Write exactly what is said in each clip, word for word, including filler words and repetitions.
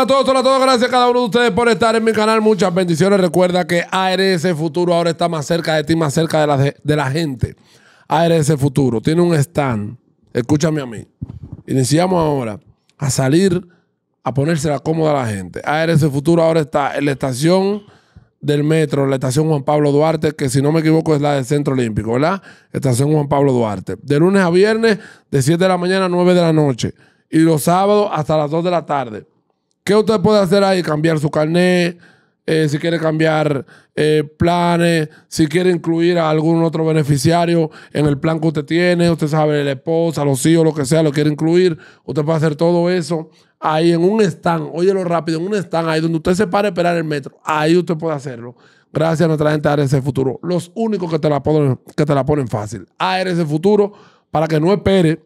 hola a todos, hola a todos. Gracias a cada uno de ustedes por estar en mi canal. Muchas bendiciones. Recuerda que A R S Futuro ahora está más cerca de ti, más cerca de la, de la gente. A R S Futuro tiene un stand. Escúchame a mí. Iniciamos ahora a salir a ponérsela cómoda a la gente. A R S Futuro ahora está en la estación del metro, la estación Juan Pablo Duarte, que si no me equivoco es la del Centro Olímpico, ¿verdad? Estación Juan Pablo Duarte. De lunes a viernes, de siete de la mañana a nueve de la noche. Y los sábados hasta las dos de la tarde. ¿Qué usted puede hacer ahí? Cambiar su carnet, eh, si quiere cambiar eh, planes, si quiere incluir a algún otro beneficiario en el plan que usted tiene, usted sabe, la esposa, los hijos, lo que sea, lo quiere incluir. Usted puede hacer todo eso ahí en un stand, óyelo rápido, en un stand ahí donde usted se para a esperar el metro. Ahí usted puede hacerlo. Gracias a nuestra gente de A R S Futuro. Los únicos que te la ponen, que te la ponen fácil. A R S Futuro, para que no espere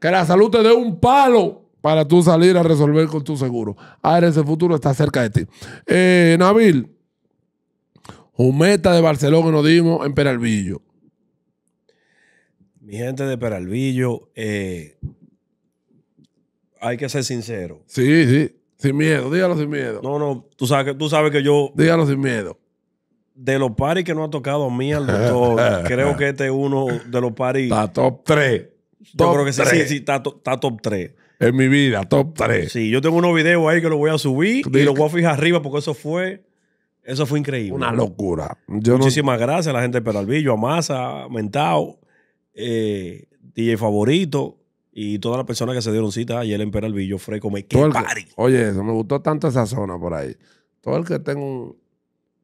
que la salud te dé un palo para tú salir a resolver con tu seguro. A R S Futuro está cerca de ti. Eh, Nabil, Jumeta de Barcelona nos dimos en Peralvillo. Mi gente de Peralvillo, eh, hay que ser sincero. Sí, sí. Sin miedo, dígalo sin miedo. No, no, tú sabes que, tú sabes que yo... Dígalo sin miedo. De los paris que no ha tocado a mí al doctor, creo que este es uno de los paris... Está top tres. Yo top creo que sí, sí, sí, está, está top tres. En mi vida, top tres. Sí, yo tengo unos videos ahí que los voy a subir y los voy a fijar arriba porque eso fue eso fue increíble. Una locura. Yo Muchísimas no... gracias a la gente de Peralvillo, a Masa, Mentao, eh, D J Favorito y todas las personas que se dieron cita ayer en Peralvillo. Freco, me quedé party. Oye, eso, me gustó tanto esa zona por ahí. Todo el que tenga un,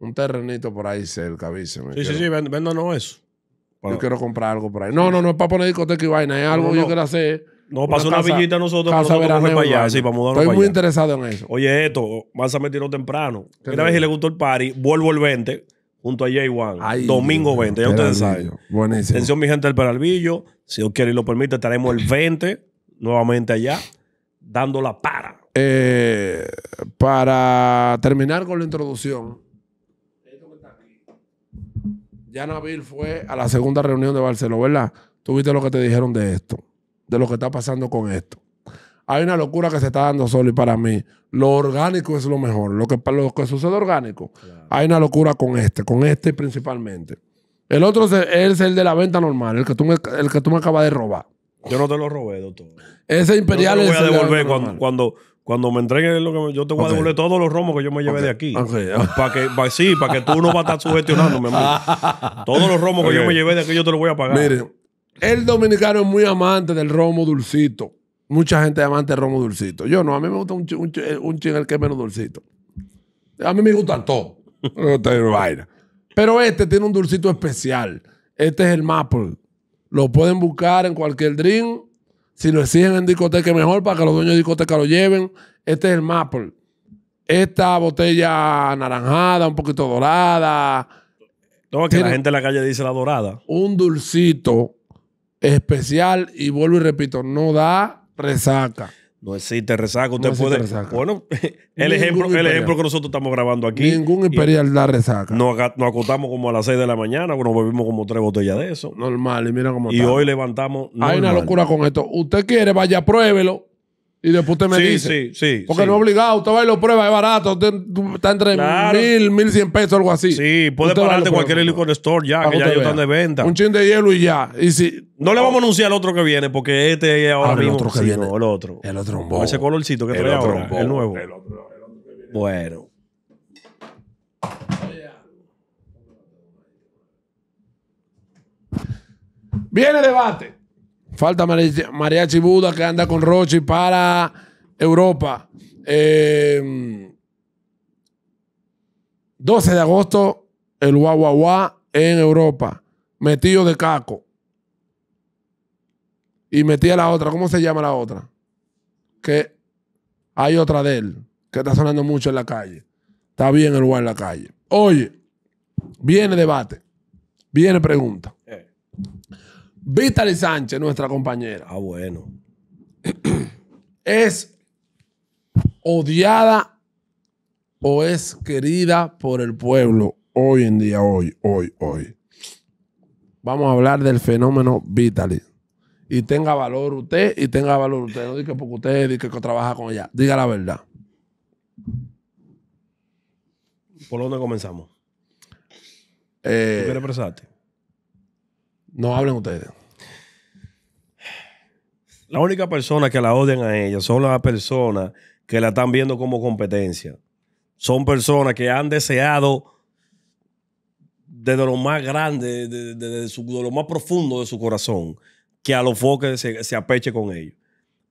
un terrenito por ahí cerca, avíseme. Sí, quiero... sí, sí, vend véndanos eso. Bueno. Yo quiero comprar algo por ahí. No, no, no es para poner discoteca y vaina, es no, algo no, yo no. quiero hacer. No, pasó una, una villita a nosotros, nosotros para allá. Así, para mudarnos. Estoy para muy allá. interesado en eso. Oye, esto, Massa me tiró temprano. Mira a ver si le gustó el party. Vuelvo el veinte, junto a Jaywan. Domingo veinte, ya ustedes saben. Buenísimo. Atención, mi gente del Peralvillo. Si Dios quiere y lo permite, estaremos el veinte nuevamente allá, dando la para. Eh, para terminar con la introducción, ya Nabil fue a la segunda reunión de Barceló, ¿verdad? Tú viste lo que te dijeron de esto, de lo que está pasando con esto. Hay una locura que se está dando solo y para mí lo orgánico es lo mejor. Lo que, lo que sucede orgánico, claro. Hay una locura con este, con este principalmente. El otro es el, es el de la venta normal, el que, tú me, el que tú me acabas de robar. Yo no te lo robé, doctor. Ese imperial es el... Yo te lo voy a devolver cuando, cuando, cuando me entreguen lo que... Yo te voy okay. a devolver todos los romos que yo me llevé okay. de aquí. Okay. Para que, pa, sí, para que tú no vas a estar sugestionándome. Todos los romos okay. que yo me llevé de aquí yo te los voy a pagar. Miren, el dominicano es muy amante del romo dulcito. Mucha gente es amante del romo dulcito. Yo no, a mí me gusta un, un, un chin el que es menos dulcito. A mí me gustan todos. Pero este tiene un dulcito especial. Este es el maple. Lo pueden buscar en cualquier drink. Si lo exigen en discoteca, mejor para que los dueños de discoteca lo lleven. Este es el maple. Esta botella anaranjada, un poquito dorada. No, es que la gente en la calle dice la dorada. Un dulcito especial y vuelvo y repito, no da resaca. No existe resaca. Usted no existe puede. Resaca. Bueno, el ejemplo, el ejemplo que nosotros estamos grabando aquí. Ningún imperial y, da resaca. Nos, nos acostamos como a las seis de la mañana, nos bebimos como tres botellas de eso. Normal, y mira cómo está. Y hoy levantamos. Normal. Hay una locura con esto. Usted quiere, vaya, pruébelo. Y después usted me sí, dice. Sí, sí, porque sí. no es obligado. Usted va y lo prueba, es barato. Usted está entre claro. mil, mil cien pesos, algo así. Sí, puede usted pararte en cualquier licor store ya, para que ya ellos están de venta. Un chin de hielo y ya. Y si, no, no le vamos a anunciar al otro que viene, porque este es ahora mismo. El otro que sí, viene. No, el otro. El otro bombo. Ese colorcito que trae ahora. Bombo. El nuevo. El otro, el otro que viene. Bueno. Viene debate. Falta Mariachi Buda que anda con Rochi para Europa. Eh, doce de agosto, el Guaguaguá en Europa. Metido de caco. Y metí a la otra. ¿Cómo se llama la otra? Que hay otra de él que está sonando mucho en la calle. Está bien el lugar en la calle. Oye, viene debate. Viene pregunta. Vitaly Sánchez, nuestra compañera. Ah, bueno. ¿Es odiada o es querida por el pueblo hoy en día, hoy, hoy, hoy? Vamos a hablar del fenómeno Vitaly. Y tenga valor usted, y tenga valor usted. No diga porque usted diga que trabaja con ella. Diga la verdad. ¿Por dónde comenzamos? Eh, ¿Tú quieres expresarte? No hablen ustedes. La única persona que la odian a ella son las personas que la están viendo como competencia. Son personas que han deseado desde lo más grande, desde, desde su, de lo más profundo de su corazón, que Alofoke se, se apeche con ellos.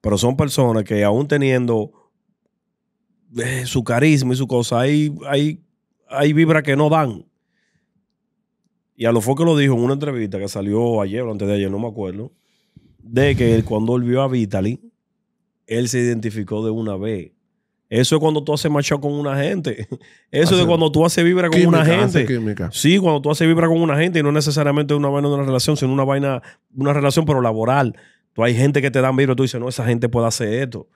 Pero son personas que aún teniendo eh, su carisma y su cosa, hay, hay, hay vibra que no dan. Y Alofoke lo dijo en una entrevista que salió ayer o antes de ayer, no me acuerdo, de que él, cuando él vio a Vitaly, él se identificó de una vez. Eso es cuando tú haces macho con una gente. Eso hace, es cuando tú haces vibra con química, una gente. Química. Sí, cuando tú haces vibra con una gente y no necesariamente una vaina de una relación, sino una vaina, una relación pero laboral. Tú hay gente que te dan vibra y tú dices, no, esa gente puede hacer esto.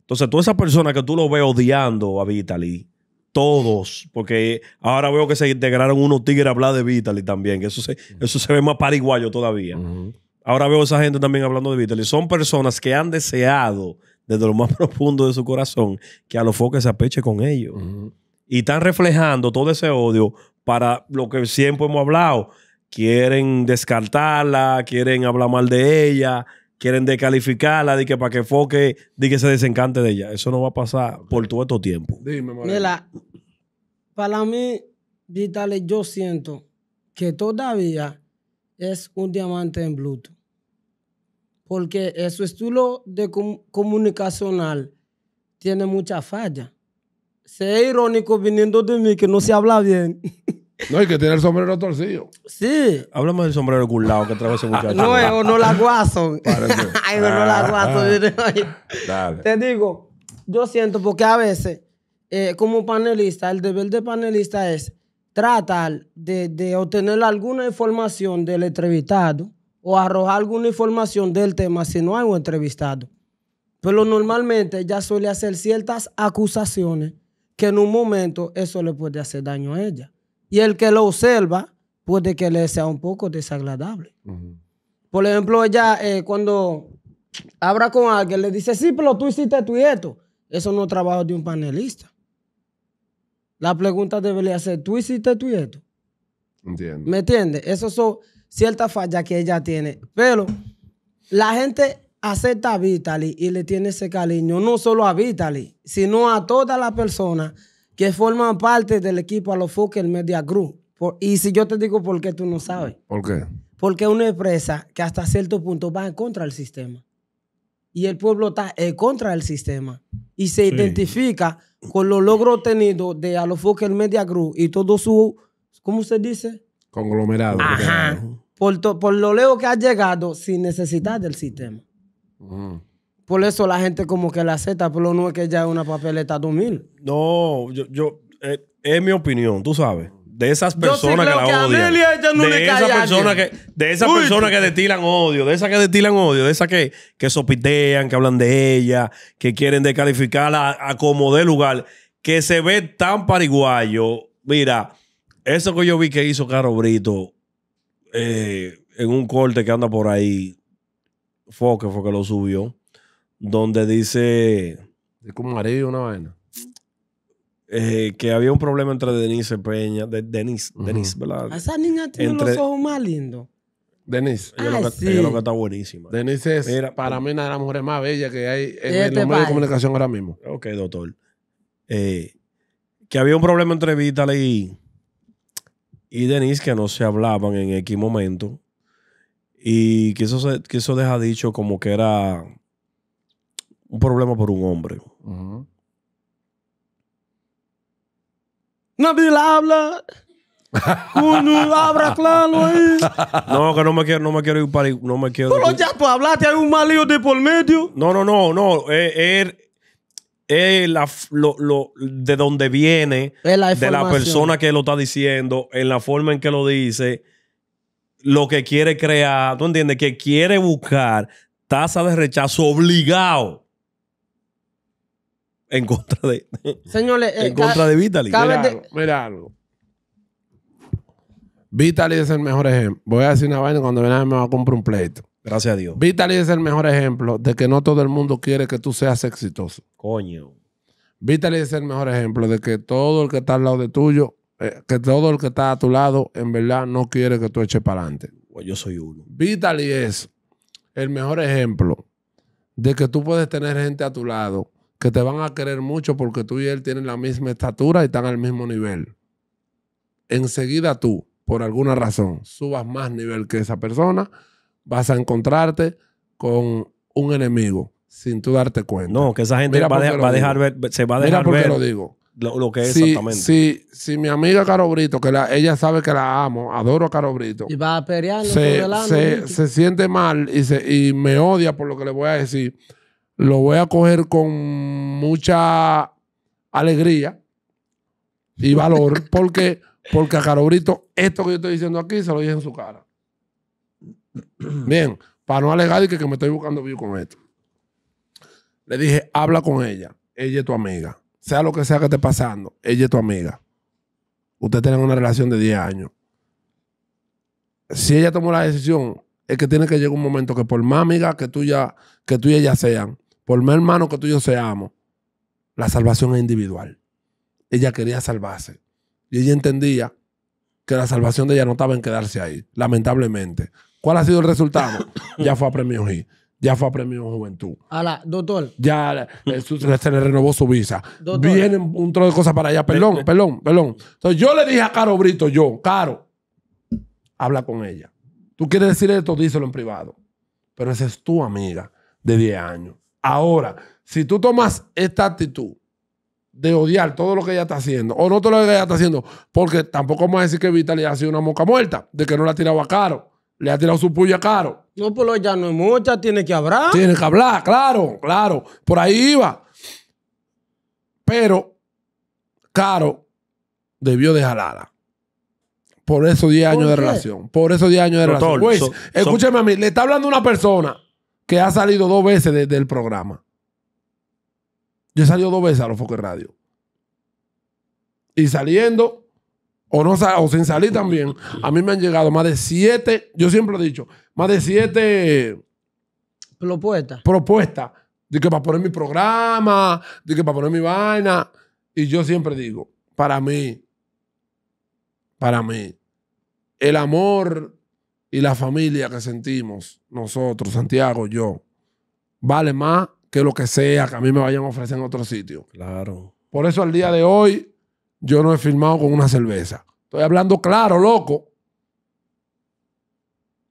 Entonces, todas esas personas que tú lo ves odiando a Vitaly, todos, porque ahora veo que se integraron unos tigres a hablar de Vitaly también, que eso se, eso se ve más pariguayo todavía. Uh-huh. Ahora veo a esa gente también hablando de Vitaly. Son personas que han deseado desde lo más profundo de su corazón que Alofoke se apeche con ellos. Uh-huh. Y están reflejando todo ese odio para lo que siempre hemos hablado. Quieren descartarla, quieren hablar mal de ella, quieren descalificarla, de que para que Foque, de que se desencante de ella. Eso no va a pasar por todo este tiempo. Dime, María. Mira, para mí, Vitaly, yo siento que todavía es un diamante en bruto. Porque su estilo de com comunicacional tiene mucha falla. Sea irónico viniendo de mí que no se habla bien. No, y que tiene el sombrero torcido. Sí. Háblame del sombrero curlado que trae ese muchacho. No, yo no la guaso. Ay, no, no la guaso. Te digo, yo siento porque a veces, eh, como panelista, el deber de panelista es tratar de, de obtener alguna información del entrevistado o arrojar alguna información del tema si no hay un entrevistado. Pero normalmente ella suele hacer ciertas acusaciones que en un momento eso le puede hacer daño a ella. Y el que lo observa puede que le sea un poco desagradable. Uh-huh. Por ejemplo, ella eh, cuando habla con alguien le dice, sí, pero tú hiciste tú y esto. Eso no es trabajo de un panelista. La pregunta debería ser, ¿tú hiciste tú y esto? Entiendo. ¿Me entiendes? Eso son cierta falla que ella tiene, pero la gente acepta a Vitaly y le tiene ese cariño, no solo a Vitaly, sino a todas las personas que forman parte del equipo Alofoke Media Group. Por, y si yo te digo por qué, tú no sabes. ¿Por qué? Porque es una empresa que hasta cierto punto va en contra del sistema. Y el pueblo está en contra del sistema. Y se sí. identifica con los logros obtenidos de Alofoke Media Group y todo su, ¿cómo se dice? Conglomerado. Ajá. Por, to, por lo lejos que ha llegado sin necesidad del sistema. Uh-huh. Por eso la gente como que la acepta, pero no es que ya es una papeleta dos mil. No, yo, yo eh, es mi opinión, tú sabes. De esas personas yo sí que la odian. De esas personas que, de esas personas que destilan odio, de esas que destilan odio, de esas que, que sopitean, que hablan de ella, que quieren descalificarla a, a como de lugar, que se ve tan pariguayo. Mira, eso que yo vi que hizo Caro Brito eh, en un corte que anda por ahí, fue que, fue que lo subió, donde dice... ¿De cómo haría una vaina? Eh, que había un problema entre Denise Peña, de, Denise, uh-huh. Denise, ¿verdad? Esa niña tiene entre... los ojos más lindos. Denise, ah, ella, lo que, sí. ella lo que está buenísima. Denise es Era, para mí una de las mujeres más bellas que hay en este los medios país. de comunicación ahora mismo. Ok, doctor. Eh, que había un problema entre Vitaly y... y Denise, que no se hablaban en X momento, y que eso, se, que eso deja dicho como que era un problema por un hombre. Uh-huh. Nabil habla. Uno habla claro ahí. No, que no me quiero, no me quiero ir para... No me quiero... Pero ya tú hablaste, hay un mal lío de por medio. No, no, no, no. Eh, eh, Eh, la, lo, lo, de donde viene, la de la persona que lo está diciendo, en la forma en que lo dice, lo que quiere crear, ¿tú entiendes? Que quiere buscar tasa de rechazo obligado en contra de, señores, en eh, contra de Vitaly. Mira, de... Algo, mira algo. Vitaly es el mejor ejemplo. Voy a decir una vaina, cuando venga me va a comprar un pleito. Gracias a Dios. Vitaly es el mejor ejemplo de que no todo el mundo quiere que tú seas exitoso. Coño. Vitaly es el mejor ejemplo de que todo el que está al lado de tuyo, eh, que todo el que está a tu lado, en verdad no quiere que tú eches para adelante. Yo soy uno. Vitaly es el mejor ejemplo de que tú puedes tener gente a tu lado que te van a querer mucho porque tú y él tienen la misma estatura y están al mismo nivel. Enseguida tú, por alguna razón, subas más nivel que esa persona, vas a encontrarte con un enemigo sin tú darte cuenta. No, que esa gente va, va, dejar, va a dejar ver, se va a dejar Mira ver. Lo digo. Lo, lo que es si, exactamente. Si, si mi amiga Caro Brito, que la, ella sabe que la amo, adoro a Caro Brito. Y va a pelear. Se, se, se siente mal y, se, y me odia por lo que le voy a decir. Lo voy a coger con mucha alegría y valor porque, porque a Caro Brito, esto que yo estoy diciendo aquí, se lo dije en su cara. Bien, para no alegar y que, que me estoy buscando view con esto. Le dije, habla con ella. Ella es tu amiga. Sea lo que sea que esté pasando, ella es tu amiga. Ustedes tienen una relación de diez años. Si ella tomó la decisión, es que tiene que llegar un momento que por más amiga que tú, ya, que tú y ella sean, por más hermano que tú y yo seamos, la salvación es individual. Ella quería salvarse. Y ella entendía que la salvación de ella no estaba en quedarse ahí, lamentablemente. ¿Cuál ha sido el resultado? Ya fue a Premio G. Ya fue a Premio Juventud. Ahora, doctor. Ya eh, su, se le renovó su visa. Doctor. Vienen un trozo de cosas para allá. Perdón, perdón, perdón. Entonces yo le dije a Caro Brito, yo, Caro, habla con ella. Tú quieres decir esto, díselo en privado. Pero esa es tu amiga de diez años. Ahora, si tú tomas esta actitud de odiar todo lo que ella está haciendo, o no todo lo que ella está haciendo, porque tampoco vamos a decir que Vitaly ha sido una mosca muerta, de que no la ha tirado a Caro. Le ha tirado su puya Caro. No, pero ya no es mucha, tiene que hablar. Tiene que hablar, claro, claro. Por ahí iba. Pero Caro debió de jalarla. Por esos diez años de relación. Por esos diez años de relación. Pues, so, escúcheme so... a mí, le está hablando una persona que ha salido dos veces desde el programa. Yo he salido dos veces a los Alofoke Radio. Y saliendo... O, no, o sin salir también. A mí me han llegado más de siete, yo siempre lo he dicho, más de siete propuestas. Propuestas. De que para poner mi programa, de que para poner mi vaina. Y yo siempre digo, para mí, para mí, el amor y la familia que sentimos nosotros, Santiago, yo, vale más que lo que sea que a mí me vayan a ofrecer en otro sitio. Claro. Por eso al día de hoy, yo no he firmado con una cerveza. Estoy hablando claro, loco.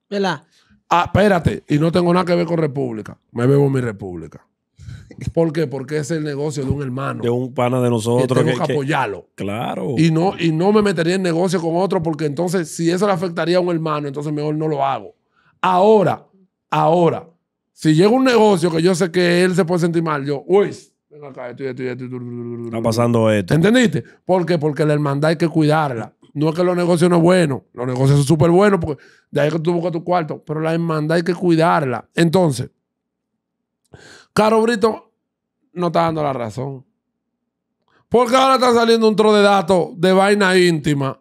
¿Verdad? Ah, espérate. Y no tengo nada que ver con República. Me bebo mi República. ¿Por qué? Porque es el negocio de un hermano. De un pana de nosotros. Y tengo que, que apoyarlo. Que... Claro. Y no, y no me metería en negocio con otro porque entonces si eso le afectaría a un hermano, entonces mejor no lo hago. Ahora, ahora, si llega un negocio que yo sé que él se puede sentir mal, yo, uy, acá, estoy, estoy, estoy, estoy, estoy, está pasando esto. ¿Entendiste? ¿Por qué? Porque la hermandad hay que cuidarla. No es que los negocios no son buenos. Los negocios son súper buenos porque de ahí que tú buscas tu cuarto. Pero la hermandad hay que cuidarla. Entonces, Caro Brito no está dando la razón. Porque ahora está saliendo un tro de datos de vaina íntima.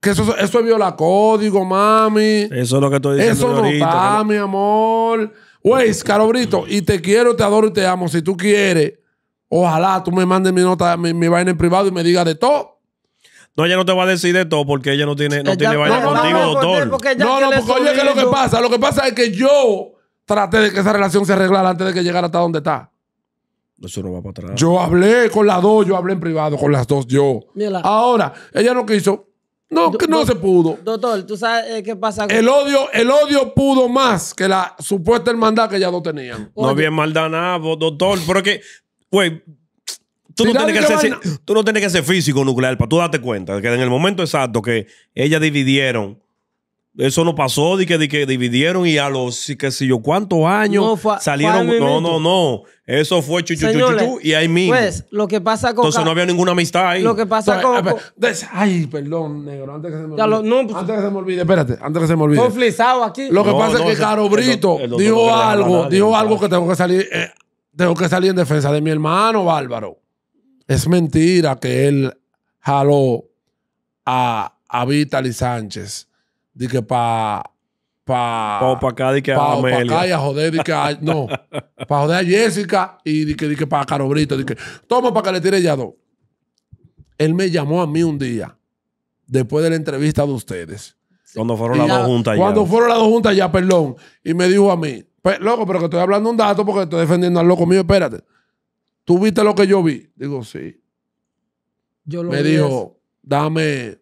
Que eso, eso viola código, mami. Eso es lo que estoy diciendo. Eso no ahorita, está, mi amor. Weis, Caro Brito, y te quiero, te adoro y te amo. Si tú quieres, ojalá tú me mandes mi nota, mi, mi vaina en privado y me digas de todo. No, ella no te va a decir de todo porque ella no tiene, no ella, tiene vaina no, contigo, no, doctor. Porque no, no, porque oye, que lo que pasa, lo que pasa es que yo traté de que esa relación se arreglara antes de que llegara hasta donde está. Eso no va para atrás. Yo hablé con las dos, yo hablé en privado con las dos, yo. Mírala. Ahora, ella no quiso. No, que no se pudo. Doctor, ¿tú sabes eh, qué pasa? Con... El odio, el odio pudo más que la supuesta hermandad que ya no tenían. Oye. No había hermandad nada, doctor. Pero es que, güey, tú, no que que ser, tú no tienes que ser físico nuclear para tú darte cuenta que en el momento exacto que ellas dividieron, eso no pasó, de que, de que dividieron y a los, qué sé yo, cuántos años no, fue, salieron. Fue no, no, no. Eso fue chuchu, señores, chuchu, chuchu, y ahí mismo. Pues, lo que pasa con... Entonces no había ninguna amistad ahí. Lo que pasa entonces, con... Ay, perdón, negro, antes que se me olvide. Lo, no, pues, antes que se me olvide, espérate, antes que se me olvide. Conflisado aquí. Lo que no, pasa no, es que Caro Brito el, el dijo algo, nadie, dijo algo que tengo que salir, eh, tengo que salir en defensa de mi hermano, Bárbaro. Es mentira que él jaló a, a Vitaly Sánchez. Dije que para Pa, pa, pa acá, di que pa, a Amelia. Pa acá y a joder, di que a, no. Pa joder a Jessica y di que, di que para Caro Brito, di que toma para que le tire ya dos. Él me llamó a mí un día, después de la entrevista de ustedes. Cuando fueron las dos juntas ya. Cuando fueron las dos juntas ya, perdón. Y me dijo a mí, loco, pero que estoy hablando un dato porque estoy defendiendo al loco mío, espérate. ¿Tú viste lo que yo vi? Digo, sí. Yo lo me vi dijo, es. dame,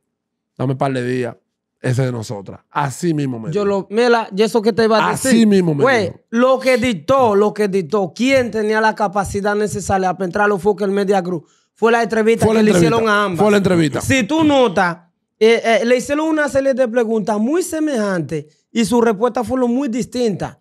dame un par de días. Ese de nosotras. Así mismo me yo dijo. Lo, mira, eso que te iba a decir. Así mismo me wey, dijo. Lo que dictó, lo que dictó, ¿quién tenía la capacidad necesaria para entrar a Alofoke Media Group? Fue la entrevista fue la que entrevista. le hicieron a ambas. Fue la entrevista. Si tú notas, eh, eh, le hicieron una serie de preguntas muy semejantes y sus respuestas fueron muy distintas.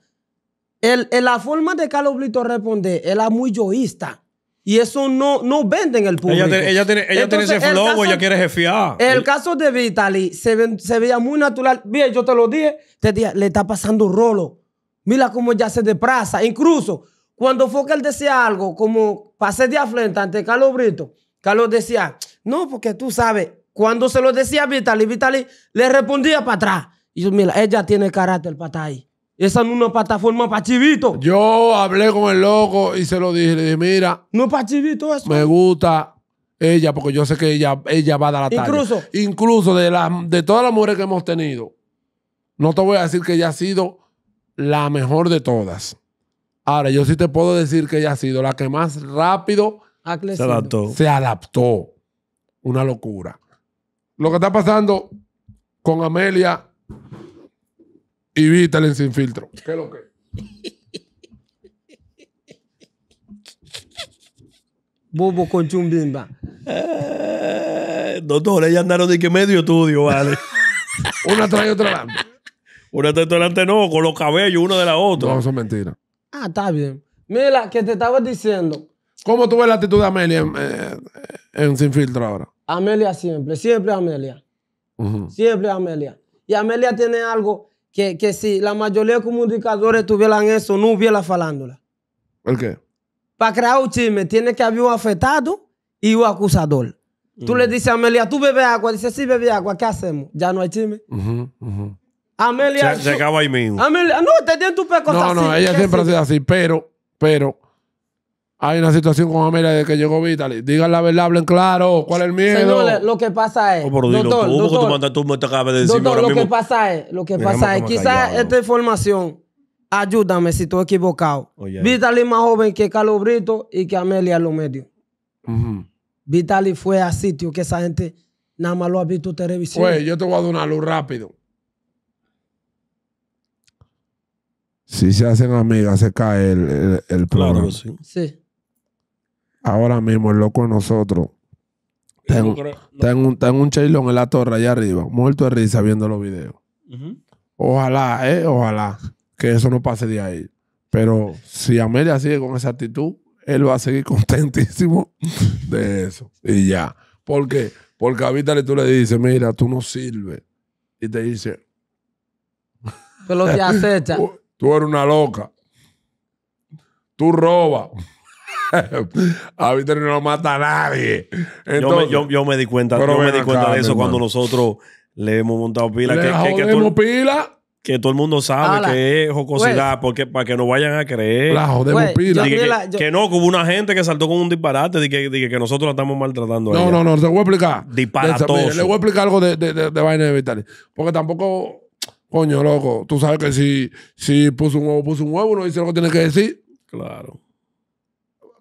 El, el, la forma de Carlos Brito responder era muy yoísta. Y eso no, no vende en el público. Ella, ella, tiene, ella Entonces, tiene ese flow, caso, ella quiere jefiar. El, el caso de Vitaly se, ve, se veía muy natural. Mira, yo te lo dije, te dije, le está pasando rolo. Mira cómo ella se desplaza. Incluso cuando fue que él decía algo, como pasé de afrenta ante Carlos Brito, Carlos decía, no, porque tú sabes, cuando se lo decía a Vitaly, Vitaly le respondía para atrás. Y yo, mira, ella tiene carácter para estar ahí. Esa no es una plataforma para chivito. Yo hablé con el loco y se lo dije. Le dije, mira. No es para chivito eso. Me gusta ella porque yo sé que ella, ella va a dar la talla. Incluso. Incluso de, la, de todas las mujeres que hemos tenido, no te voy a decir que ella ha sido la mejor de todas. Ahora, yo sí te puedo decir que ella ha sido la que más rápido se adaptó. se adaptó. Una locura. Lo que está pasando con Amelia... Y Vitaly sin filtro. ¿Qué es lo que? Bobo con chumbimba. Eh, doctor, ellas andaron de que medio estudio, vale. Una trae otra delante. Una trae otra delante, no, con los cabellos, una de la otra. No, eso es mentira. Ah, está bien. Mira, que te estaba diciendo. ¿Cómo tú ves la actitud de Amelia en, eh, en Sin Filtro ahora? Amelia siempre, siempre Amelia. Uh-huh. Siempre Amelia. Y Amelia tiene algo... Que, que si la mayoría de comunicadores tuvieran eso, no hubiera falándula. ¿Por qué? Para crear un chisme, tiene que haber un afectado y un acusador. Uh-huh. Tú le dices a Amelia, tú bebes agua. Dice, sí, bebes agua. ¿Qué hacemos? Ya no hay chisme. Uh-huh, uh-huh. Amelia... Se, se acaba ahí mismo. Amelia, no, te tienen tu peco. No, no, ella siempre ha sido así. Pero, pero... Hay una situación con Amelia de que llegó Vitaly. Digan la verdad, hablen claro. ¿Cuál es el miedo? Señor, lo que pasa es... Oh, pero dilo, doctor, tú, doctor, tú, mandas, tú me te acabas de decir doctor, ahora lo mismo. que pasa es... Lo que Déjame pasa es... Quizás esta información... Ayúdame si estoy equivocado. Oh, yeah. Vitaly es más joven que Carlos Brito y que Amelia en los medios. Uh-huh. Vitaly fue a sitio que esa gente nada más lo ha visto en televisión. Oye, yo te voy a dar una luz rápido. Si se hacen amigas, se cae el, el, el programa. Claro, sí. sí. Ahora mismo el loco de nosotros está en, no creo, no. está, en un, está en un chailón en la torre allá arriba, muerto de risa viendo los videos. Uh-huh. Ojalá, eh, ojalá que eso no pase de ahí. Pero si Amelia sigue con esa actitud, él va a seguir contentísimo de eso. Y ya. ¿Por qué? Porque a Vitaly tú le dices, mira, tú no sirves. Y te dice... Pero te acecha. Tú eres una loca. Tú robas. A Vitaly no lo mata a nadie. Entonces, yo, me, yo, yo me di cuenta, yo me di cuenta acá, de eso cuando nosotros le hemos montado pila. Le que, que, que, pila. que todo el mundo sabe Ala. que es jocosidad, pues, porque para que no vayan a creer. La jodemos pues, pila. Que, la, yo... que no, que hubo una gente que saltó con un disparate de que, de que nosotros la estamos maltratando. No, no, no, te voy a explicar. Disparatoso. Mira, le voy a explicar algo de, de, de, de vaina de Vitaly. Porque tampoco, coño, loco, tú sabes que si, si puso un huevo, puso un huevo, no dice lo que tiene que decir. Claro.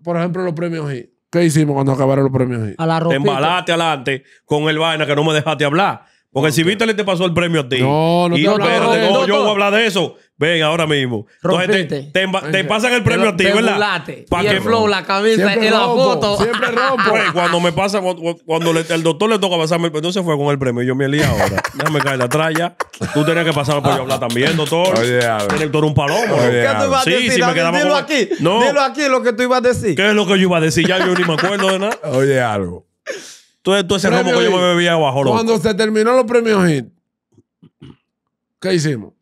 Por ejemplo, los premios G. ¿Qué hicimos cuando acabaron los premios G? A la ropita. Te embalaste adelante con el vaina que no me dejaste hablar. Porque okay. si Vitaly te pasó el premio a ti. No, no te hablaba de eso. No, doctor. Yo voy a hablar de eso. Ven, ahora mismo. Entonces, te, te, te pasan el premio a ti, ¿verdad? Pa y que el flow, la camisa, el la foto. Siempre rompo. Pues, cuando me pasa, cuando, cuando le, el doctor le toca pasarme, entonces fue con el premio. Yo me lié ahora. Déjame caer la tralla. Tú tenías que pasar para yo hablar también, doctor. Oye, el doctor un palomo. Oye, ¿Qué tú ibas a decir? Sí, si me quedaba dilo con... aquí. No. Dilo aquí lo que tú ibas a decir. ¿Qué es lo que yo iba a decir? Ya yo ni me acuerdo de nada. Oye, algo. Todo, todo ese romo que yo me bebía abajo. Cuando se terminó los premios Hit, ¿qué hicimos?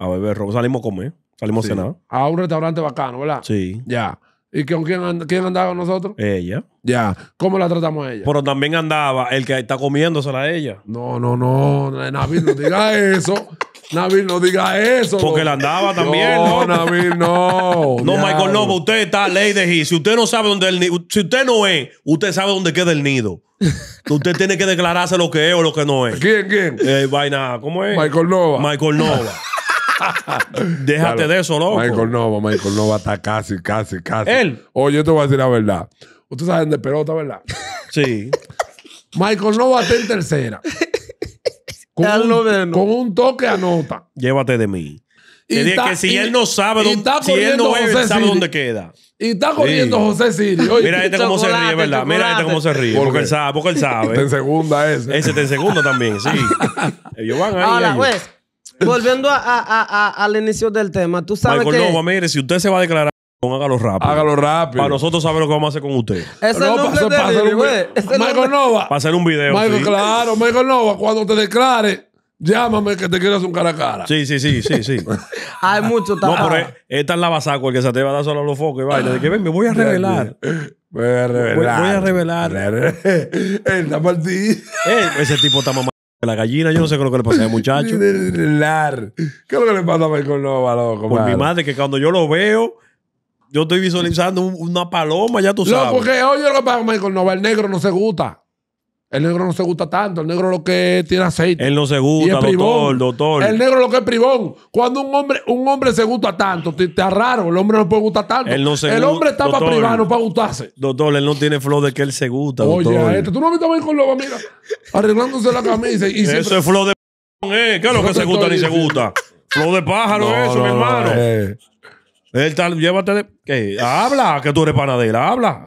A beber romo. Salimos a comer. Salimos sí. a cenar. A un restaurante bacano, ¿verdad? Sí. Ya. ¿Y con quién, and quién andaba con nosotros? Ella. Ya. ¿Cómo la tratamos a ella? Pero también andaba el que está comiéndosela a ella. No, no, no. Nabil, no diga eso. Nabil, no diga eso. Porque la andaba también. No, ¿no? Nabil, no. No, ya. Michael Nova, usted está ley de G. Si usted no sabe dónde el nido, si usted no es, usted sabe dónde queda el nido. Usted tiene que declararse lo que es o lo que no es. ¿Quién, quién? Eh, vaina, ¿cómo es? Michael Nova. Michael Nova. Déjate claro. de eso, loco. Michael Nova, Michael Nova está casi, casi, casi. Él. Oye, yo te voy a decir la verdad. Ustedes saben de pelota, ¿verdad? Sí. Michael Nova está en tercera. Con, un, con un toque anota. Llévate de mí. Y está, que si y, él no sabe dónde, si él no es, él sabe dónde queda. Y está corriendo sí. José Siri. Oye, mira este cómo se ríe, ¿verdad? Mira este cómo se ríe. ¿Por porque él sabe, porque él sabe. Está en segunda ese. Ese está en segunda también, sí. Ellos van ahí. Ahora, pues. Volviendo a, a, a, a, al inicio del tema, tú sabes Michael que... Michael Nova, mire, si usted se va a declarar, hágalo rápido. Hágalo rápido. Para nosotros saber lo que vamos a hacer con usted. Ese no, es el nombre de güey. Michael Nova. Para hacer un video. Michael, sí. Claro, Michael Nova, cuando te declares, llámame que te quiero hacer un cara a cara. Sí, sí, sí, sí, sí. Hay mucho trabajo. No, pero esta es la basaco, el que se te va a dar solo a los focos y baila. De que ven, me voy a revelar. Voy a revelar. Voy a revelar. Él la partida. Ese tipo está mamá. La gallina, yo no sé qué es lo que le pasa al muchacho. ¿Qué es lo que le pasa a Michael Nova, loco? Por mi madre, que cuando yo lo veo, yo estoy visualizando una paloma, ya tú sabes. No, porque oye lo que pasa a Michael Nova, el negro no se gusta. El negro no se gusta tanto. El negro lo que tiene aceite. Él no se gusta, doctor, doctor. El negro lo que es privón. Cuando un hombre, un hombre se gusta tanto, te, te es raro. El hombre no puede gustar tanto. Él no se el hombre está doctor, para privar, no para gustarse. Doctor, él no tiene flow de que él se gusta, oye, doctor. Oye, este, tú no me estás bien con Loba, mira. Arreglándose la camisa. Y siempre... Eso es flow de eh. ¿Qué es lo que se gusta ni se gusta? Flow de pájaro, no, eso, no, mi hermano. Eh. Él tal, llévate de... ¿Qué? Habla, que tú eres panadera, habla.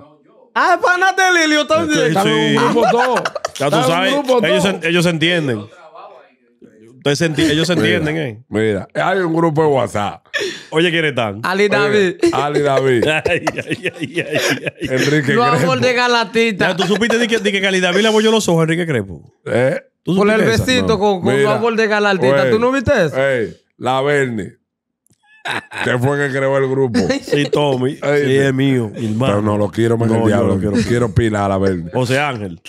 Ah, es panate de Lirio también. Están en un grupo todo. Ya tú sabes, ellos se, ellos se entienden. Ustedes se enti ellos se entienden, mira, ¿eh? Mira, hay un grupo de WhatsApp. Oye, ¿quiénes están? Ali David. Oye, Ali David. Ay, ay, ay, ay, ay. Enrique Crepo. Lo amor de Galatita. Ya, tú supiste de que, de que Ali David lavó yo los ojos, Enrique Crepo. ¿Eh? Por el besito no. con, con lo amor de Galatita. Oye, ¿tú no viste eso? Ey, la Bernie. ¿Qué fue que creó el grupo? Sí, Tommy. Ay, sí, es mío. Pero no lo quiero más no, el diablo. Lo quiero, quiero pilar a ver. José Ángel.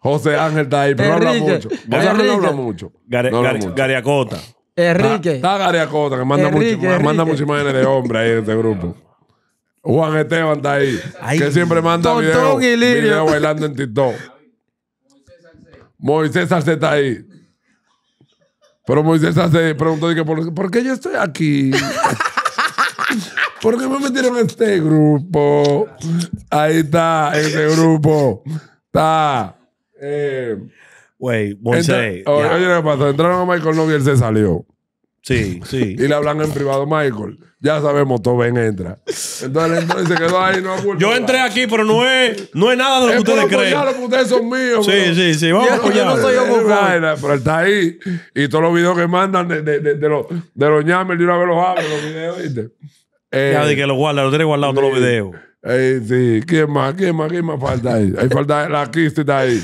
José Ángel está ahí, pero Enrique. habla mucho. José Ángel no habla mucho. Gare, no habla Gare, mucho. Gariacota. Enrique. Está, está Gariacota, que manda muchas imágenes de hombre ahí en este grupo. Juan Esteban está ahí. Ay, que siempre manda videos video bailando en TikTok. Moisés Arce está ahí. Pero Moisés se preguntó, dije, ¿por, ¿por qué yo estoy aquí? ¿Por qué me metieron en este grupo? Ahí está, este grupo. Está. Güey, eh, Moisés. Entra, oye, yeah. oye, ¿qué pasó? Entraron a Michael Nova y él se salió. Sí, sí. Y le hablan en privado, Michael. Ya sabemos, todo ven, entra. Entonces entró y se quedó ahí. No culpa, yo entré aquí, pero no es, no es nada de lo es que ustedes creen. Apoyar, lo que ustedes son míos. Sí, bro. sí, sí. Vamos a apoyar. Yo no soy yo, pero está ahí. Y todos los videos que mandan de, de, de, de los de los ñames, de una vez los abren los videos, ¿viste? Eh, ya de que los guarda, los tiene guardado sí, todos los videos. Eh, sí. ¿Quién más? ¿Quién más? ¿Quién más falta ahí? Ahí falta la Kisti está ahí.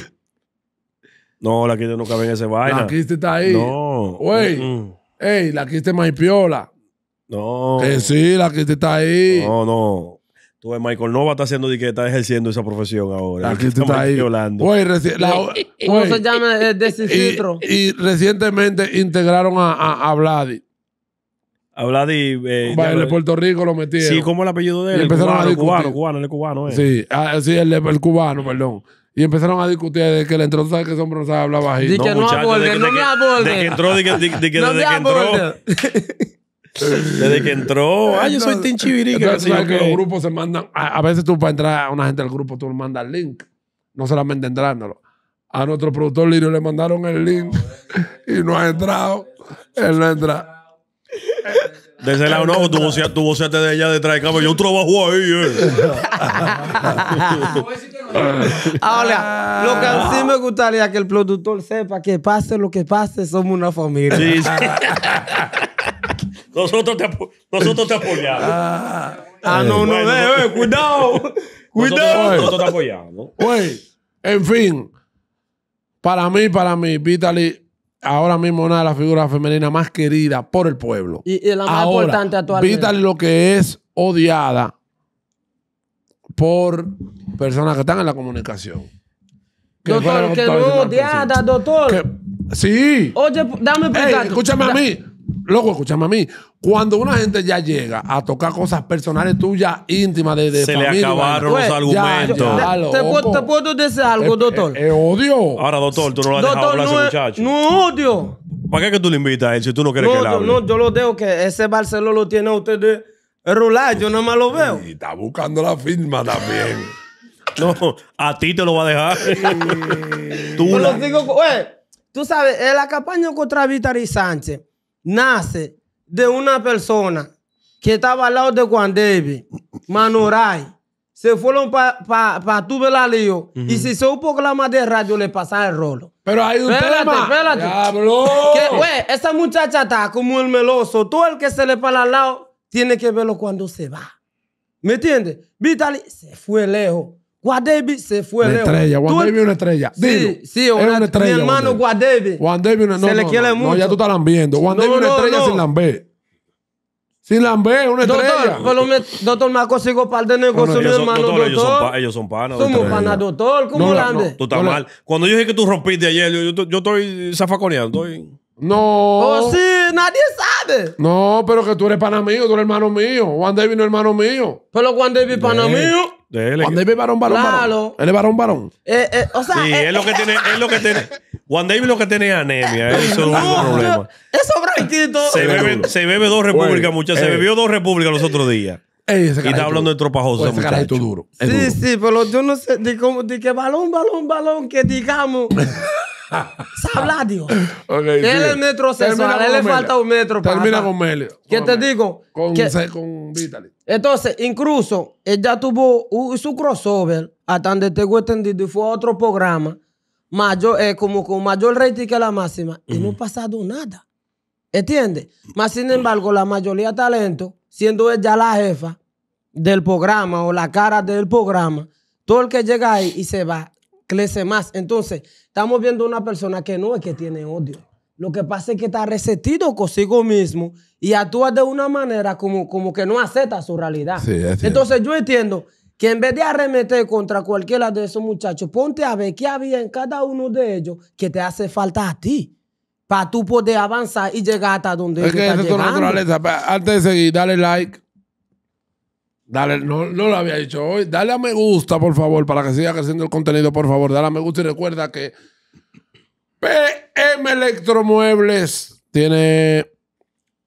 No, la Kisti no cabe en ese vaina. La Kisti está ahí. No. Güey. Mm -mm. Ey, la Kiste más piola. No. Que sí, la Kiste está ahí. No, no. Tú ves, Michael Nova está haciendo que está ejerciendo esa profesión ahora. La Kiste está ahí. Violando. Oye, la, y, ¿cómo se llama ese citro? Y, y recientemente integraron a, a, a Vladi. A Vladi. Eh, de Puerto Rico lo metieron. Sí, ¿cómo el apellido de él? Y empezaron cubano, a discutir. Cubano, cubano, el cubano. Eh. Sí, ah, sí el, el cubano, perdón. Y empezaron a discutir de que le entró, ¿sabes que son bronzados? Hablaba ahí. No, que no aborde, no me aborde. Desde que entró, de que, de, de que no desde que entró. Desde que entró. Ay, yo soy tinchibirica. Sabes que, que los grupos se mandan. A, a veces tú para entrar a una gente del grupo, tú le mandas el link. No solamente entrándolo. A nuestro productor Lirio le mandaron el link y no ha entrado. Él no ha entrado. De ese lado no, tú voceaste de allá detrás de cámara. Yo trabajo ahí, eh. Ahora, lo que sí me gustaría que el productor sepa que pase lo que pase, somos una familia. Sí, sí. Nosotros te, nosotros te apoyamos. Ah, ah no, no, eh, cuidado. Cuidado. Nosotros te apoyamos. Güey, en fin, para mí, para mí, Vitaly ahora mismo una de las figuras femeninas más queridas por el pueblo. Y, y la más ahora, importante actualmente. Vitaly lo que es odiada por personas que están en la comunicación. Que doctor, que no, diada, doctor. Que, sí. Oye, dame explicar. Escúchame da. a mí. Loco, escúchame a mí. Cuando una gente ya llega a tocar cosas personales tuyas, íntimas, de, de Se familia, le acabaron los argumentos. Ya, ya, te, te, puedo, te puedo decir algo, doctor. Es eh, eh, odio. Ahora, doctor, tú no lo has doctor, dejado hablar no, ese muchacho. No, odio. ¿Para qué que tú le invitas a él si tú no quieres no, que él hable? No, yo lo dejo que ese Barceló lo tiene a usted de rular. Yo nada más lo veo. Y está buscando la firma también. No, a ti te lo va a dejar. Tú, la... digo, oye, tú sabes, la campaña contra Vitaly Sánchez nace de una persona que estaba al lado de Juan David, Manoray. Se fueron para pa, pa, tu Lío. Uh -huh. Y si se un programa de radio, le pasan el rolo. Pero hay un espérate, tema. Espérate, espérate. Güey, esa muchacha está como el meloso. Todo el que se le para al lado tiene que verlo cuando se va. ¿Me entiendes? Vitaly se fue lejos. Guadavi se fue lejos. Estrella, Guadavi es una estrella. Sí, sí, una, es una estrella. Mi hermano Guadavi. Guadavi una no, se le no, quiere no, mucho. No, ya tú estás lambiendo. Guadavi no, es una no, estrella no. sin lamber. Sin lamber, una doctor, estrella. Pero me, doctor, me consigo par de negocios, no, no, mi hermano. Son, doctor, doctor, ellos son, ellos son panas. Somos panas, doctor. ¿Cómo no, lambe? No, tú estás no, mal. Cuando yo dije que tú rompiste ayer, yo, yo, yo estoy zafaconeando. Estoy... No. Oh, sí, nadie sabe. No, pero que tú eres pana mío, tú eres hermano mío. Guadavi no es hermano mío. Pero Guadavi es pana mío. Juan David varón, varón, claro. varón. Él es varón, varón. Eh, eh, o sea, sí, eh, es lo que tiene, es lo que tiene. Juan David lo que tiene es anemia. Eso no, es un problema. Eso bronquito. Se bebe, se bebe dos repúblicas, muchachos. Eh, se bebió dos repúblicas los otros días. Eh, ese y está hablando de tropajosa, pues muchachos. Duro. Sí, duro. sí, pero yo no sé de cómo, de qué balón, balón, balón, que digamos. Sabla, Dios. Okay, él sí. es metrosexual, él le falta un metro. Termina para con Melio. ¿Qué te digo? Con, que, con Vitaly. Entonces, incluso, ella tuvo uh, su crossover, hasta donde tengo entendido, y fue a otro programa, mayor, eh, como con mayor rating que la máxima, mm. y no ha pasado nada. ¿Entiendes? Más sin embargo, la mayoría de talentos, siendo ella la jefa del programa o la cara del programa, todo el que llega ahí y se va, crece más. Entonces, estamos viendo una persona que no es que tiene odio. Lo que pasa es que está resentido consigo mismo y actúa de una manera como, como que no acepta su realidad. Sí, Entonces, yo entiendo que en vez de arremeter contra cualquiera de esos muchachos, ponte a ver qué había en cada uno de ellos que te hace falta a ti para tú poder avanzar y llegar hasta donde es que es tu naturaleza. Antes de seguir, dale like. Dale, no, no lo había dicho hoy. Dale a me gusta, por favor, para que siga creciendo el contenido, por favor. Dale a me gusta y recuerda que P M Electromuebles tiene...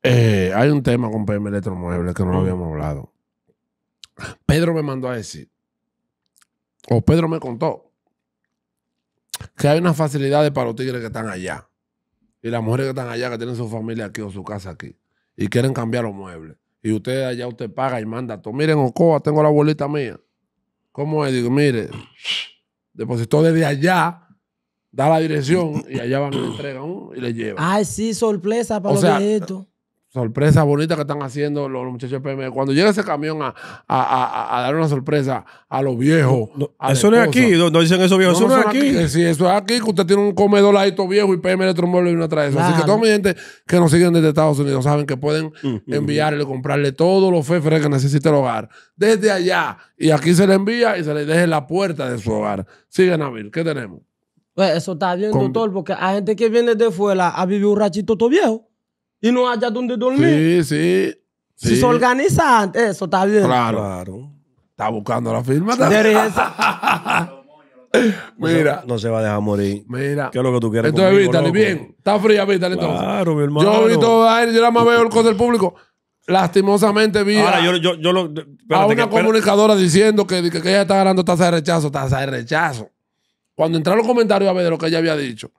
Eh, hay un tema con P M Electromuebles que no lo habíamos hablado. Pedro me mandó a decir, o Pedro me contó, que hay unas facilidades para los tigres que están allá. Y las mujeres que están allá, que tienen su familia aquí o su casa aquí, y quieren cambiar los muebles. Y usted allá, usted paga y manda todo. Miren, Ocoa, tengo la abuelita mía. ¿Cómo es? Digo, mire, depositó desde allá, da la dirección y allá van y le entregan y le llevan. Ay, sí, sorpresa para o los sea, viejitos. Sorpresa bonita que están haciendo los muchachos de P M. Cuando llega ese camión a, a, a, a dar una sorpresa a los viejos. No, a eso no es aquí, no, no dicen eso viejos, no, eso no, no es aquí. aquí. Sí, eso es aquí, que usted tiene un comedor ahí todo viejo y P M Electromuebles y una trae eso. Claro. Así que toda mi gente que nos siguen desde Estados Unidos saben que pueden mm, enviarle, mm. comprarle todos los feferes que necesite el hogar desde allá. Y aquí se le envía y se le deja en la puerta de su hogar. Sigue, Nabil, ¿qué tenemos? Pues eso está bien, Con... doctor, porque hay gente que viene de fuera a vivir un rachito todo viejo. Y no haya donde dormir. Sí, sí. Si sí. se organiza antes, eso está bien. Claro, claro. Está buscando la firma también. Mira. No se va a dejar morir. Mira. ¿Qué es lo que tú quieres? Entonces, Vitaly, bien. Está fría, Vitaly, claro, entonces. Claro, mi hermano. Yo vi todo aire, yo nada más veo el costo del público. Lastimosamente vi Ahora, a, yo, yo, yo lo, a una que, comunicadora diciendo que, que, que ella está ganando tasa de rechazo, tasa de rechazo. Cuando entraron los comentarios a ver de lo que ella había dicho.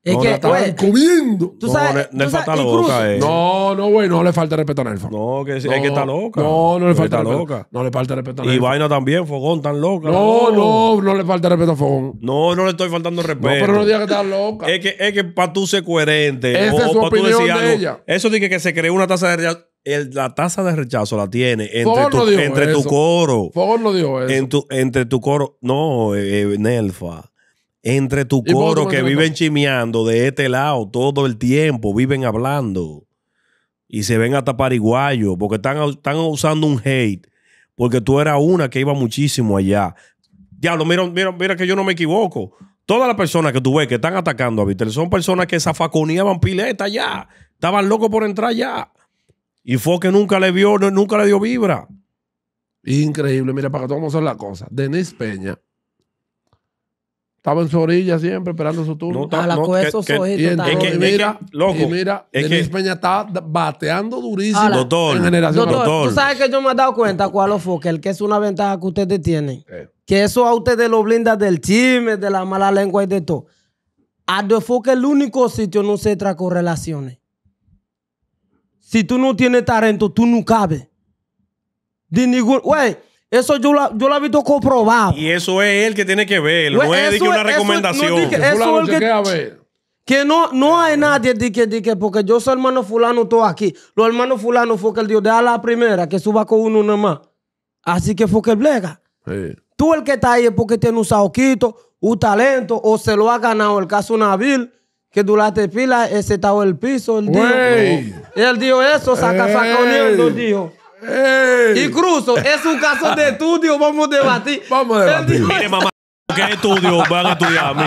Es no, que estaban comiendo. ¿Tú sabes, no, Nelfa está loca. Eh. No, no, güey, no le falta respeto a Nelfa. No, que, es no, que está loca. No, no le falta respeto. Loca. No le falta respeto a Nelfa. Y vaina también, Fogón, tan loca. No, no, no, no le falta respeto a Fogón. No, no le estoy faltando respeto. No, pero no digas que está loca. Es que, es que para tú ser coherente. Esa o, es su o opinión tú decir de algo, ella. Eso de que, que se creó una tasa de rechazo. El, la tasa de rechazo la tiene entre, tu, no entre tu coro. Fogón no dijo eso. En tu, entre tu coro. No, eh, Nelfa. Entre tu coro que viven chimeando de este lado todo el tiempo, viven hablando y se ven hasta pariguayos porque están, están usando un hate porque tú eras una que iba muchísimo allá. Diablo, mira, mira, mira que yo no me equivoco. Todas las personas que tú ves que están atacando a Vitaly son personas que zafaconeaban pileta allá. Estaban locos por entrar allá. Y fue que nunca le vio, nunca le dio vibra. Increíble. Mira, para que todos son las cosas. Denise Peña estaba en su orilla siempre esperando su turno. No, ta, no, que, esos que, ojitos, y, entonces, es que, y mira, es que, loco, y mira, es Denise que, Peña está bateando durísimo. Doctor, en generación doctor, doctor. Tú sabes que yo me he dado cuenta, cuál fue, que el que es una ventaja que ustedes tienen, eh. que eso a ustedes lo blinda del chisme, de la mala lengua y de todo. Alofoke es el único sitio no se trae correlaciones. Si tú no tienes talento, tú no cabes. De ningún... Güey, eso yo la, yo la he visto comprobado. Y eso es él que tiene que ver. Wey, no es de que una recomendación. No, que, fulano, es que, a ver. que no, no hay nadie de que, de que porque yo soy hermano fulano todo aquí. Los hermanos fulano fue que el Dios deja la primera que suba con uno nomás. Así que fue que el blega. Sí. Tú el que está ahí es porque tiene un saoquito, un talento o se lo ha ganado. El caso Nabil, que durante pila ese estaba el piso. Él dijo, él dijo eso, saca saconeando, dijo. Hey. Incluso es un caso de estudio, vamos a debatir. Vamos a debatir. Mire, mamá, ¿qué estudio van a estudiar a mí?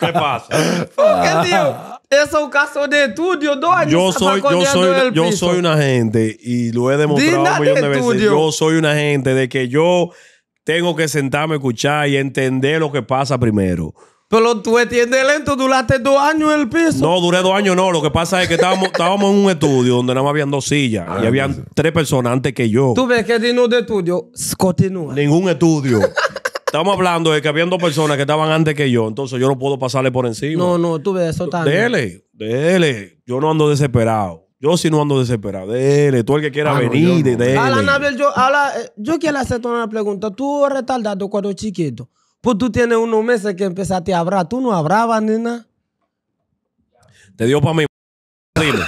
¿Qué pasa? Porque, tío, es un caso de estudio. Dos años yo soy, yo soy, yo soy un agente y lo he demostrado un millón de veces. Yo soy un agente de que yo tengo que sentarme a escuchar y entender lo que pasa primero. Pero tú entiendes lento, duraste dos años en el piso. No, duré dos años no. Lo que pasa es que estábamos, estábamos en un estudio donde nada más habían dos sillas. Ah, y habían sí. tres personas antes que yo. Tú ves que no de estudio continúa. Ningún estudio. Estamos hablando de que habían dos personas que estaban antes que yo. Entonces yo no puedo pasarle por encima. No, no, tú ves eso también. Dele, dele. Yo no ando desesperado. Yo sí no ando desesperado. Dele, tú el que quiera ah, venir, no, yo no. dele. Ala, Nabel, yo, ala, yo quiero hacerte una pregunta. Tú retardado cuando chiquito. Pues tú tienes unos meses que empezaste a hablar. Tú no hablabas ni nada. Te dio para mí. Dime.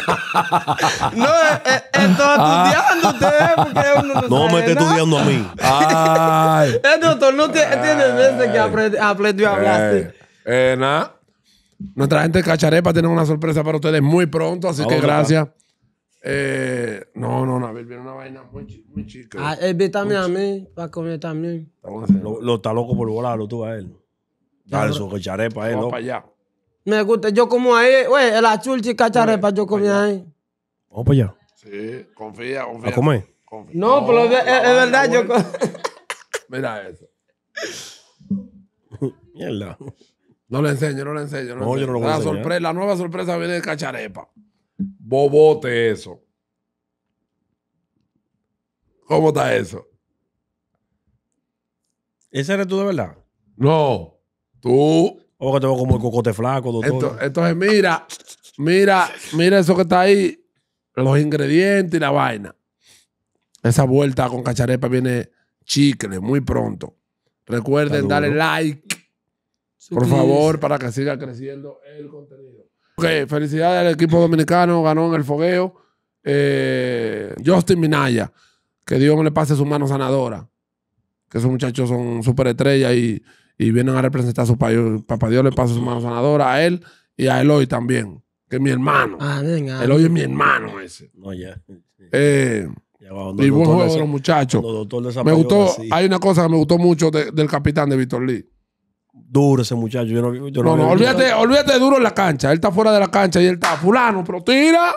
No, eh, estoy estudiándote. Porque uno no, no me está estudiando a mí. Ay. El doctor no te, tiene meses que aprendió a hablar. Eh, eh, nada. Nuestra gente de Cacharepa tiene una sorpresa para ustedes muy pronto. Así que gracias. Eh, no, no, Nabil, viene una vaina muy, muy chica. Ah, él ve también a mí, para comer también. Lo, lo está loco por volarlo tú a él. Dale su cacharepa a él, loco. Para allá. Me gusta, yo como ahí, güey, el achulchi cacharepa, yo comí ahí. Vamos para allá. Sí, confía, confía. ¿A comer? Confía. No, no, pero es, es verdad, yo... Mira eso. Mierda. No le enseño, no le enseño. No, no le enseño. Yo no lo voy a enseñar. La sorpresa, la nueva sorpresa viene de cacharepa. Bobote eso. ¿Cómo está eso? ¿Ese eres tú de verdad? No. Tú. O que te veo como el cocote flaco, doctor. Entonces, entonces mira, mira, mira eso que está ahí. Los ingredientes y la vaina. Esa vuelta con cacharepa viene chicle muy pronto. Recuerden darle like. Por favor, para que siga creciendo el contenido. Ok, felicidades al equipo dominicano, ganó en el fogueo. Eh, Justin Minaya, que Dios me le pase su mano sanadora. Que esos muchachos son súper estrellas y, y vienen a representar a su país. Papá Dios le pase su mano sanadora a él y a Eloy también, que es mi hermano. Ah, venga. Eloy es mi hermano ese. No, ya. Eh, ya va, y buen juego de los muchachos. Me gustó, así. Hay una cosa que me gustó mucho de, del capitán de Víctor Lee. Duro ese muchacho. Yo no, yo no, no, no olvídate, olvídate de duro en la cancha. Él está fuera de la cancha y él está fulano, pero tira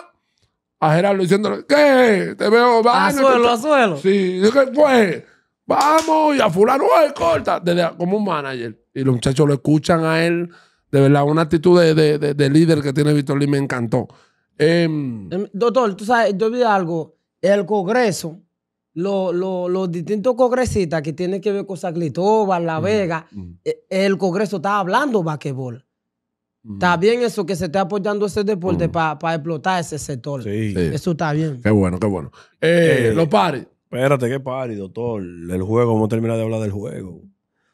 a Gerardo diciéndole, ¿qué? Te veo, va. A suelo, a suelo. Sí, ¿qué fue? Vamos, y a fulano, él corta. Desde, como un manager. Y los muchachos lo escuchan a él. De verdad, una actitud de, de, de, de líder que tiene Víctor Lee me encantó. Eh, Doctor, tú sabes, yo vi algo. El Congreso... Los, los, los distintos congresistas que tienen que ver con San Cristóbal, La Vega, mm, mm. el Congreso está hablando de basquetbol. Mm. Está bien eso, que se esté apoyando ese deporte mm. para pa explotar ese sector. Sí. Sí. Eso está bien. Qué bueno, qué bueno. Eh, eh, los paris. Espérate, qué paris, doctor. El juego, vamos a terminar de hablar del juego.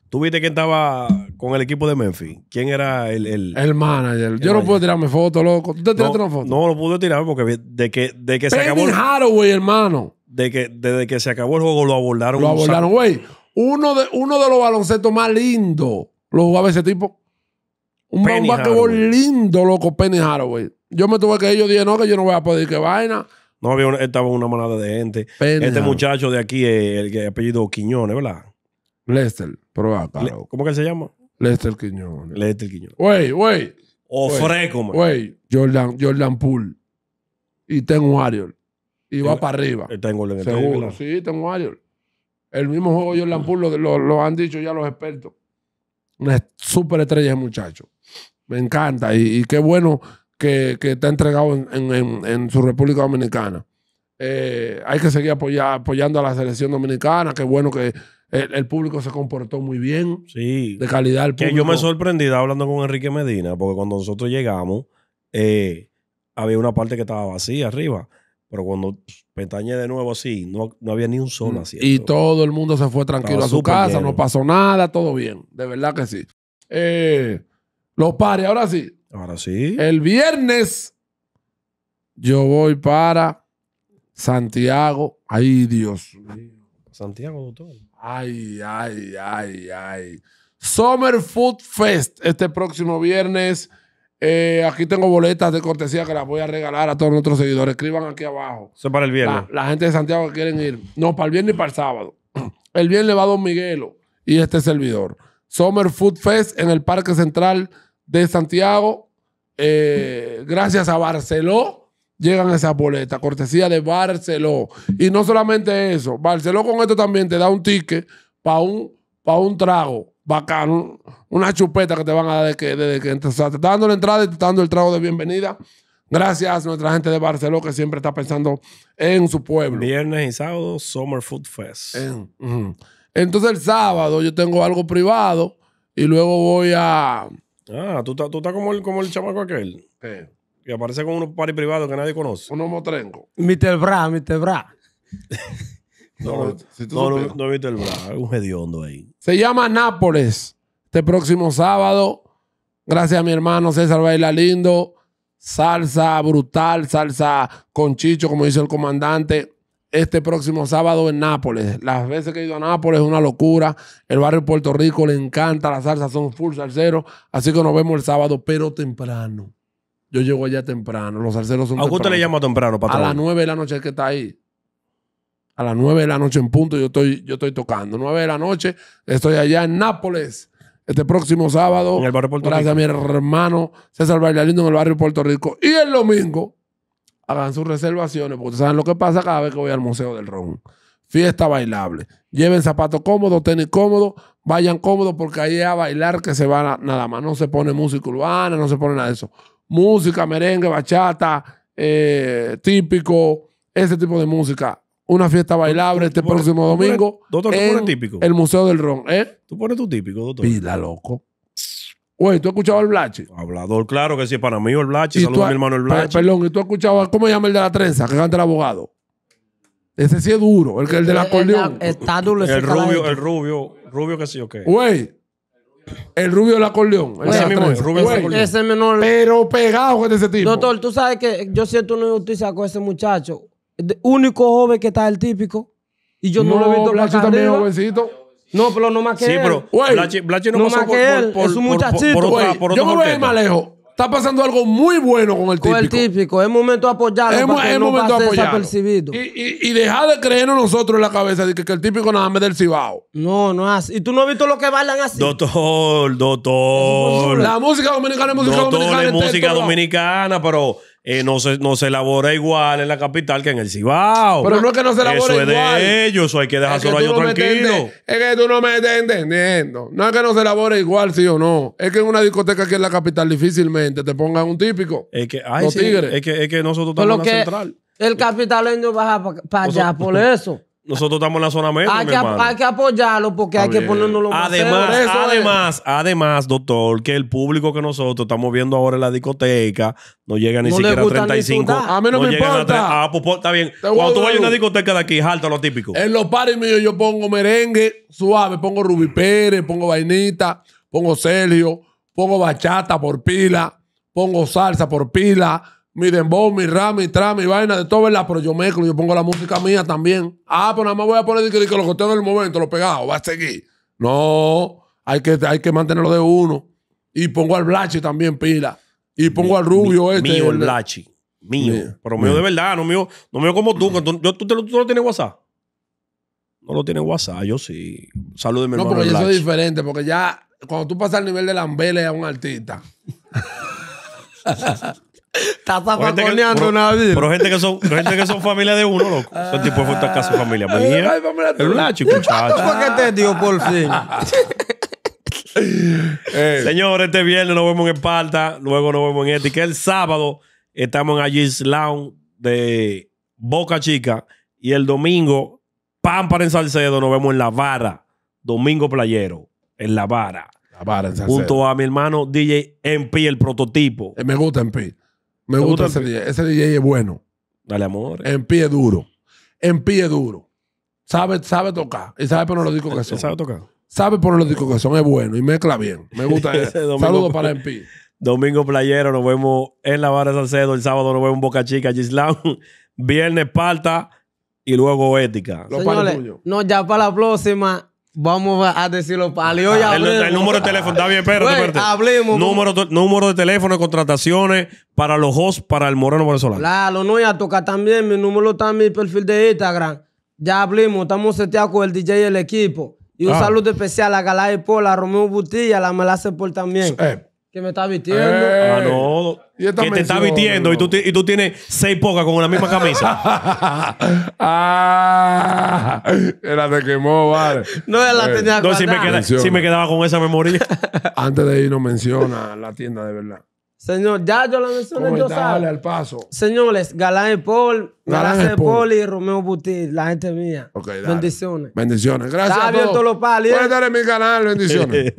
¿Tú viste quién estaba con el equipo de Memphis? ¿Quién era el...? El, el manager. El Yo manager. no pude tirarme foto, loco. ¿Tú te tiraste no, una foto? No, no pude tirarme porque de que, de que se acabó... Penny Hardaway, hermano. De que, desde que se acabó el juego lo abordaron. Lo abordaron, güey. Uno de, uno de los baloncetos más lindos lo jugaba ese tipo. Un basquetbol lindo, loco, Penny Hardaway. Yo me tuve que ir, yo dije, no, que yo no voy a pedir que vaina. No había una, estaba una manada de gente. Penny este Hardaway. Muchacho de aquí, el que apellido Quiñones, ¿verdad? Lester, pero ah, claro. ¿Cómo que él se llama? Lester Quiñones. Lester Quiñones. Wey, wey. O Freco, man. Wey, Jordan, Jordan Poole. Y tengo Warrior. Y va el, para arriba. Está en Golden State. Seguro, claro. Sí, tengo Warrior. El mismo juego de Jordan Poole, lo, lo, lo han dicho ya los expertos. Una súper estrella ese muchacho. Me encanta. Y, y qué bueno que, que está entregado en, en, en, en su República Dominicana. Eh, hay que seguir apoyar, apoyando a la selección dominicana. Qué bueno que el, el público se comportó muy bien. Sí. De calidad el público. Que yo me sorprendí hablando con Enrique Medina, porque cuando nosotros llegamos, eh, había una parte que estaba vacía arriba. Pero cuando pestañé de nuevo así, no, no había ni un solo asiento. Y todo el mundo se fue tranquilo estaba a su casa, lleno. No pasó nada, todo bien. De verdad que sí. Eh, los pares, ahora sí. Ahora sí. El viernes yo voy para Santiago. Ay, Dios mío. Santiago, doctor. Ay, ay, ay, ay. Summer Food Fest este próximo viernes. Eh, aquí tengo boletas de cortesía que las voy a regalar a todos nuestros seguidores. Escriban aquí abajo. Eso es para el viernes. La, la gente de Santiago que quieren ir. No, para el viernes y para el sábado. El viernes va Don Miguelo y este servidor. Summer Food Fest en el Parque Central de Santiago. Eh, gracias a Barceló llegan esas boletas. Cortesía de Barceló. Y no solamente eso. Barceló con esto también te da un ticket para un, pa un trago. Bacano, una chupeta que te van a dar desde que, de que o sea, te está dando la entrada y te está dando el trago de bienvenida. Gracias a nuestra gente de Barcelona que siempre está pensando en su pueblo. Viernes y sábado, Summer Food Fest. En, uh-huh. Entonces el sábado yo tengo algo privado y luego voy a... Ah, tú estás tú estás como el, como el chamaco aquel. ¿Qué? Que aparece con unos paris privados que nadie conoce. Unos motrencos. mister Bra, mister Bra. No, no, si no, no, no he visto el brazo, un hediondo ahí. Se llama Nápoles. Este próximo sábado. Gracias a mi hermano César Baila Lindo. Salsa brutal, salsa con chicho, como dice el comandante. Este próximo sábado en Nápoles. Las veces que he ido a Nápoles es una locura. El barrio de Puerto Rico le encanta. Las salsas son full salseros. Así que nos vemos el sábado, pero temprano. Yo llego allá temprano. Los salseros son... ¿A usted le llama temprano, patrón? A las nueve de la noche es que está ahí. A las nueve de la noche en punto yo estoy, yo estoy tocando. nueve de la noche estoy allá en Nápoles. Este próximo sábado. En el barrio Puerto Rico. Gracias a mi hermano César Bailalindo en el barrio Puerto Rico. Y el domingo hagan sus reservaciones porque ustedes saben lo que pasa cada vez que voy al Museo del Ron. Fiesta bailable. Lleven zapatos cómodos, tenis cómodos. Vayan cómodos porque ahí es a bailar que se va nada más. No se pone música urbana, no se pone nada de eso. Música, merengue, bachata, eh, típico, ese tipo de música. Una fiesta bailable este pones, próximo domingo. Pones, doctor, en pones típico. El Museo del Ron, ¿eh? Tú pones tu típico, doctor. Pila, loco. Güey, ¿tú has escuchado al Blachy? Hablador, claro que sí, para mí el Blachy. Saludos a mi hermano el Blachy. Perdón, ¿y tú has escuchado? ¿Cómo se llama el de la trenza? Que canta el abogado. Ese sí es duro, el, que, el de la acordeón. Está duro ese. El rubio, el rubio, rubio que sí o qué. Güey, el rubio del acordeón. Ese mismo, el rubio del acordeón. Ese menor. Pero pegado con ese tipo. Doctor, tú sabes que yo siento una injusticia con ese muchacho. Único joven que está el típico. Y yo no, no lo he visto. Blachy también es jovencito. No, pero no más que sí, él. Sí, pero Blachy, Blachy no, no pasó por, él. Por, por, es un muchachito. Por, por, por otra, por yo me voy a ir más lejos. Está pasando algo muy bueno con el típico. Con el típico. Es momento de apoyarlo. Es, para que es no momento de apoyarlo. Y, y, y dejar de creernos nosotros en la cabeza de que, que el típico nada más es del Cibao. No, no es así. Y tú no has visto lo que bailan así. Doctor, doctor. La música dominicana es música doctor, dominicana. Es música dominicana, pero... Eh, no, se, no se elabora igual en la capital que en el Cibao. Pero no es que no se elabora igual. Eso es igual. De ellos, eso hay que dejárselo a ellos tranquilo. Es que tú no me estás entendiendo. No es que no se elabora igual, sí o no. Es que en una discoteca aquí en la capital difícilmente te pongan un típico. Es que, ay, los sí, tigres. Es que, es que nosotros estamos en la central. El capitaleño baja para pa allá por eso. Nosotros estamos en la zona media. Hay, hay que apoyarlo porque hay que ponernos los además, además, es. además, doctor, que el público que nosotros estamos viendo ahora en la discoteca no llega ni no siquiera a treinta y cinco. A mí no, no me importa. Ah, pues está bien. Te Cuando tú vayas a una discoteca de aquí, jalta lo típico. En los paris míos yo pongo merengue suave, pongo Rubí Pérez, pongo vainita, pongo Sergio, pongo bachata por pila, pongo salsa por pila. Mi dembow, mi rap, mi trap, mi vaina, de todo, ¿verdad? Pero yo mezclo, yo pongo la música mía también. Ah, pues nada más voy a poner que, que lo que tengo en el momento, lo pegado, va a seguir. No, hay que, hay que mantenerlo de uno. Y pongo al Blachy también, pila. Y pongo mi, al rubio mi, este. Mío el Blachy. Mío. Yeah. Pero mío yeah. de verdad, no mío, no mío como tú. Tú, yo, tú, te lo, tú no tienes WhatsApp. No lo tienes WhatsApp, yo sí. Salud de mi hermano. No, porque yo soy diferente, porque ya cuando tú pasas al nivel de lambeles a un artista. Estás zapaconeando una vida. Pero gente que son, gente que son familia de uno, loco. Ah, ese tipo de fue casa de familia. Mía, el Blachy, muchacho. ¿Por qué te dio por fin? Hey. Señores, este viernes nos vemos en Esparta. Luego nos vemos en Ética. El sábado estamos en Agis Lounge de Boca Chica. Y el domingo, Pámpara en Salcedo. Nos vemos en La Vara. Domingo Playero. En La Vara. La Vara en Salcedo. Junto a mi hermano D J M P, el prototipo. Eh, me gusta M P. Me gusta, gusta ese D J. Ese D J es bueno. Dale, amor. M P es duro. M P es duro. Sabe, sabe tocar. Y sabe por los discos que son. Sabe tocar. Sabe por los discos que son, es bueno y mezcla bien. Me gusta eso. Saludos para M P. Domingo Playero, nos vemos en La Barra de Salcedo. El sábado nos vemos en Boca Chica, Gislán. Viernes, Parta y luego Ética. Los Señores, no, ya para la próxima vamos a decir los palios. Ah, el, el número de teléfono, está bien, Pedro. Bueno, hablemos. Número, número de teléfono, contrataciones para los hosts, para el Moreno Venezolano. Claro, no, ya toca también. Mi número está en mi perfil de Instagram. Ya hablemos, estamos seteados con el D J y el equipo. Y un ah. saludo especial a Galá y Pola, a Romeo Butilla, a la Melaza por también. Eh. Que me está vistiendo. Eh. Ah, no. Que te mención, está vistiendo no. y, tú, y tú tienes seis pocas con la misma camisa. ah, era te quemó, vale. No, la eh. tenía no, si me, queda, si me quedaba con esa memoria. Antes de irnos menciona la tienda de verdad. Señor, ya yo la mencioné, yo sabe. Al paso. Señores, Galán y Paul, Galán y Paul y Romeo Butil, la gente mía. Okay, bendiciones. Bendiciones. Gracias. Está abierto los palos. Pueden estar en mi canal, bendiciones.